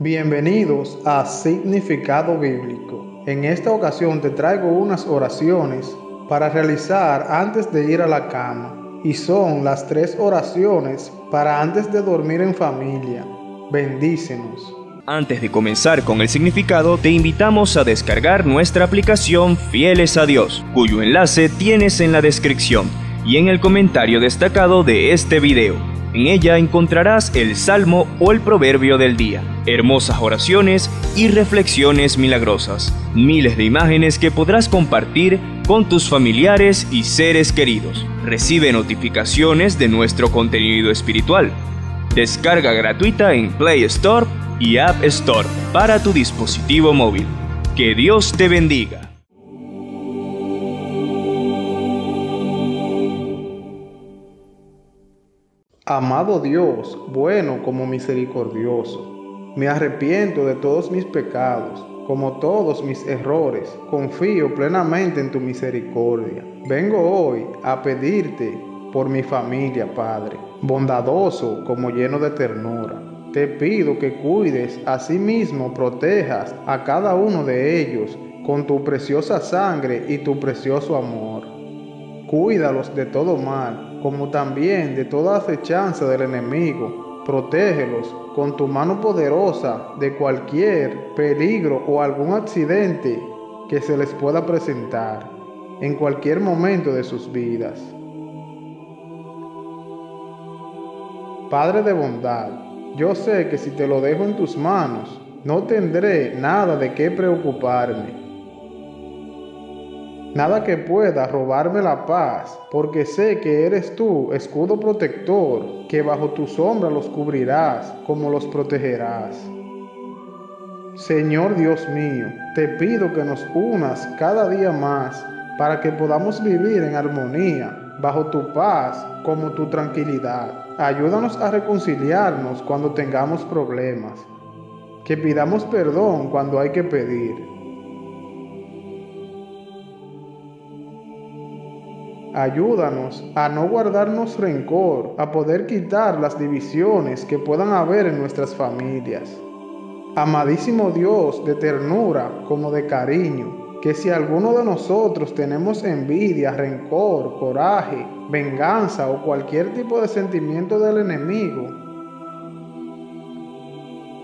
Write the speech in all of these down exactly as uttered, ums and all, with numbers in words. Bienvenidos a Significado Bíblico. En esta ocasión te traigo unas oraciones para realizar antes de ir a la cama, y son las tres oraciones para antes de dormir en familia. Bendícenos. Antes de comenzar con el significado, te invitamos a descargar nuestra aplicación Fieles a Dios, cuyo enlace tienes en la descripción y en el comentario destacado de este video. En ella encontrarás el Salmo o el Proverbio del día, hermosas oraciones y reflexiones milagrosas, miles de imágenes que podrás compartir con tus familiares y seres queridos. Recibe notificaciones de nuestro contenido espiritual. Descarga gratuita en Play Store y App Store para tu dispositivo móvil. Que Dios te bendiga. Amado Dios, bueno como misericordioso, me arrepiento de todos mis pecados, como todos mis errores, confío plenamente en tu misericordia. Vengo hoy a pedirte por mi familia, Padre, bondadoso como lleno de ternura. Te pido que cuides, asimismo protejas a cada uno de ellos con tu preciosa sangre y tu precioso amor. Cuídalos de todo mal, como también de toda acechanza del enemigo. Protégelos con tu mano poderosa de cualquier peligro o algún accidente que se les pueda presentar en cualquier momento de sus vidas. Padre de bondad, yo sé que si te lo dejo en tus manos, no tendré nada de qué preocuparme. Nada que pueda robarme la paz, porque sé que eres tú, escudo protector, que bajo tu sombra los cubrirás, como los protegerás. Señor Dios mío, te pido que nos unas cada día más, para que podamos vivir en armonía, bajo tu paz, como tu tranquilidad. Ayúdanos a reconciliarnos cuando tengamos problemas, que pidamos perdón cuando hay que pedir. Ayúdanos a no guardarnos rencor, a poder quitar las divisiones que puedan haber en nuestras familias. Amadísimo Dios, de ternura como de cariño, que si alguno de nosotros tenemos envidia, rencor, coraje, venganza o cualquier tipo de sentimiento del enemigo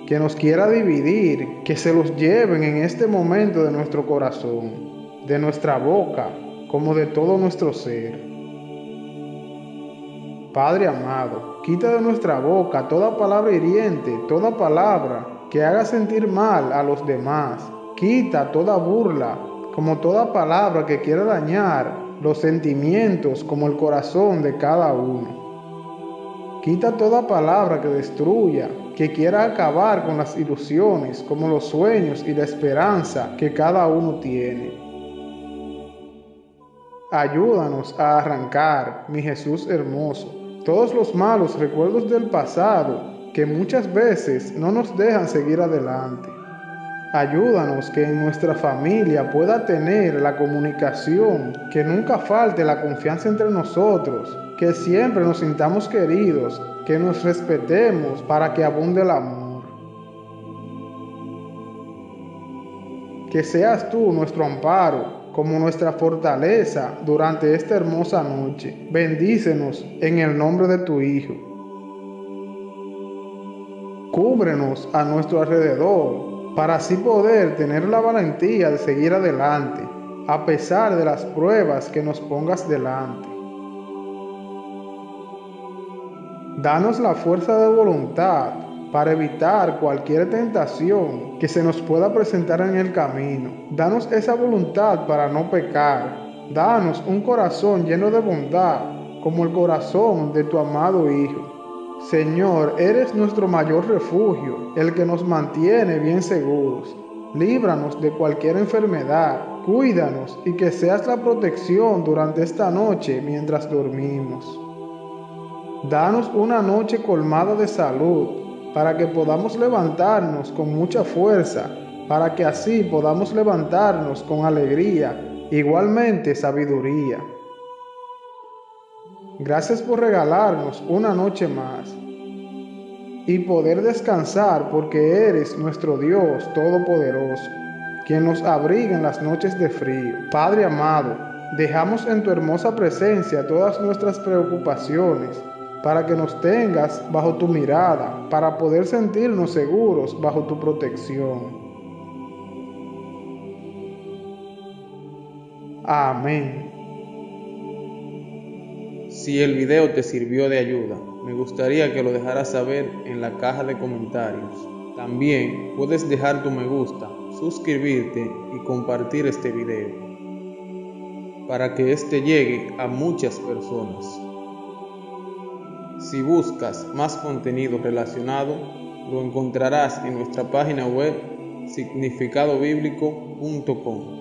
que nos quiera dividir, que se los lleven en este momento de nuestro corazón, de nuestra boca, como de todo nuestro ser. Padre amado, quita de nuestra boca toda palabra hiriente, toda palabra que haga sentir mal a los demás. Quita toda burla, como toda palabra que quiera dañar los sentimientos, como el corazón de cada uno. Quita toda palabra que destruya, que quiera acabar con las ilusiones, como los sueños y la esperanza que cada uno tiene. Ayúdanos a arrancar, mi Jesús hermoso, todos los malos recuerdos del pasado que muchas veces no nos dejan seguir adelante. Ayúdanos que en nuestra familia pueda tener la comunicación, que nunca falte la confianza entre nosotros, que siempre nos sintamos queridos, que nos respetemos para que abunde el amor. Que seas tú nuestro amparo, como nuestra fortaleza durante esta hermosa noche. Bendícenos en el nombre de tu Hijo. Cúbrenos a nuestro alrededor, para así poder tener la valentía de seguir adelante, a pesar de las pruebas que nos pongas delante. Danos la fuerza de voluntad, para evitar cualquier tentación que se nos pueda presentar en el camino. Danos esa voluntad para no pecar. Danos un corazón lleno de bondad, como el corazón de tu amado Hijo. Señor, eres nuestro mayor refugio, el que nos mantiene bien seguros. Líbranos de cualquier enfermedad, cuídanos y que seas la protección durante esta noche mientras dormimos. Danos una noche colmada de salud, para que podamos levantarnos con mucha fuerza, para que así podamos levantarnos con alegría, igualmente sabiduría. Gracias por regalarnos una noche más. y poder descansar, porque eres nuestro Dios todopoderoso, quien nos abriga en las noches de frío. Padre amado, dejamos en tu hermosa presencia todas nuestras preocupaciones, para que nos tengas bajo tu mirada, para poder sentirnos seguros bajo tu protección. Amén. Si el video te sirvió de ayuda, me gustaría que lo dejaras saber en la caja de comentarios. También puedes dejar tu me gusta, suscribirte y compartir este video, para que este llegue a muchas personas. Si buscas más contenido relacionado, lo encontrarás en nuestra página web significado bíblico punto com.